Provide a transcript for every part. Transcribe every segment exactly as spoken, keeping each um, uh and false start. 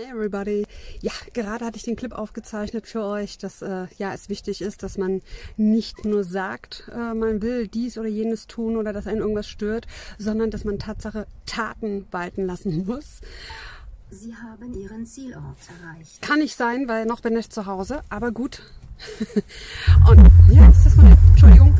Hey everybody! Ja, gerade hatte ich den Clip aufgezeichnet für euch, dass äh, ja, es wichtig ist, dass man nicht nur sagt, äh, man will dies oder jenes tun oder dass einen irgendwas stört, sondern dass man Tatsache Taten walten lassen muss. Sie haben Ihren Zielort erreicht. Kann nicht sein, weil noch bin ich zu Hause, aber gut. Und ja, ist das mal... Entschuldigung.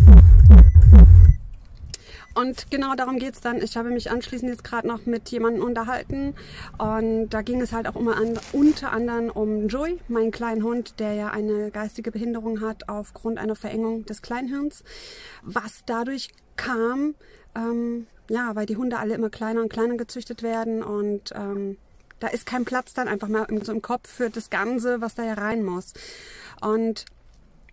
Und genau darum geht es dann. Ich habe mich anschließend jetzt gerade noch mit jemandem unterhalten und da ging es halt auch immer an, unter anderem um Joey, meinen kleinen Hund, der ja eine geistige Behinderung hat aufgrund einer Verengung des Kleinhirns, was dadurch kam, ähm, ja, weil die Hunde alle immer kleiner und kleiner gezüchtet werden und ähm, da ist kein Platz dann einfach mal im, so im Kopf für das Ganze, was da ja rein muss. Und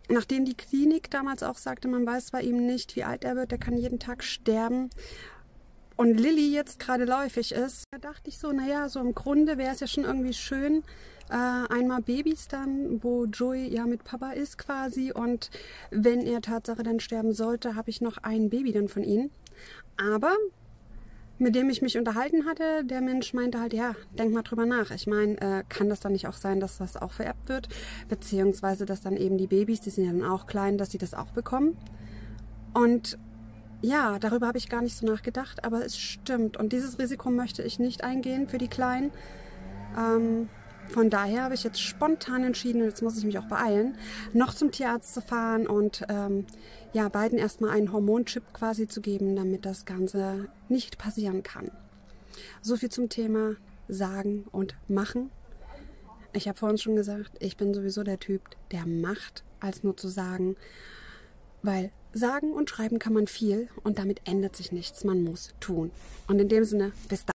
nachdem die Klinik damals auch sagte, man weiß bei ihm nicht, wie alt er wird, der kann jeden Tag sterben und Lilly jetzt gerade läufig ist, da dachte ich so, naja, so im Grunde wäre es ja schon irgendwie schön, äh, einmal Babys dann, wo Joey ja mit Papa ist quasi und wenn er Tatsache dann sterben sollte, habe ich noch ein Baby dann von ihm, aber... mit dem ich mich unterhalten hatte, der Mensch meinte halt, ja, denk mal drüber nach. Ich meine, äh, kann das dann nicht auch sein, dass das auch vererbt wird? Beziehungsweise, dass dann eben die Babys, die sind ja dann auch klein, dass sie das auch bekommen. Und ja, darüber habe ich gar nicht so nachgedacht, aber es stimmt. Und dieses Risiko möchte ich nicht eingehen für die Kleinen. Ähm, von daher habe ich jetzt spontan entschieden, und jetzt muss ich mich auch beeilen, noch zum Tierarzt zu fahren und... Ähm, ja, beiden erstmal einen Hormonchip quasi zu geben, damit das Ganze nicht passieren kann. So viel zum Thema sagen und machen. Ich habe vorhin schon gesagt, ich bin sowieso der Typ, der macht, als nur zu sagen. Weil sagen und schreiben kann man viel und damit ändert sich nichts. Man muss tun. Und in dem Sinne, bis dann.